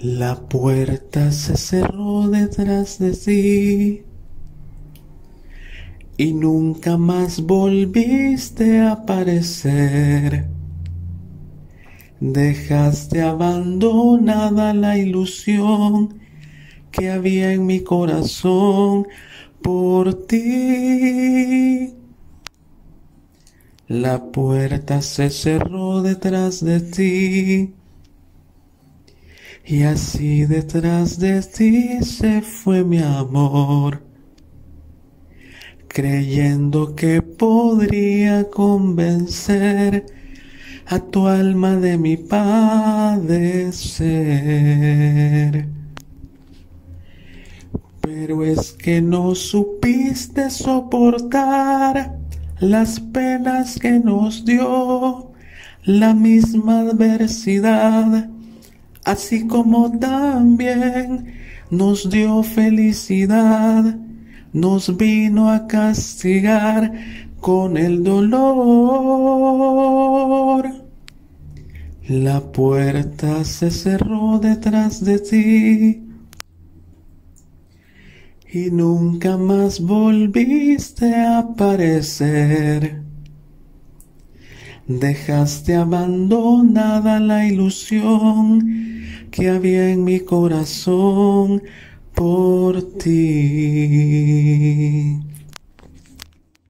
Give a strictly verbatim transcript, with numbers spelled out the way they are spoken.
La puerta se cerró detrás de sí y nunca más volviste a aparecer. Dejaste abandonada la ilusión que había en mi corazón por ti. La puerta se cerró detrás de ti y así detrás de ti se fue mi amor, creyendo que podría convencer a tu alma de mi padecer. Pero es que no supiste soportar las penas que nos dio la misma adversidad, así como también nos dio felicidad, nos vino a castigar con el dolor. La puerta se cerró detrás de ti y nunca más volviste a aparecer. Dejaste abandonada la ilusión que había en mi corazón por ti.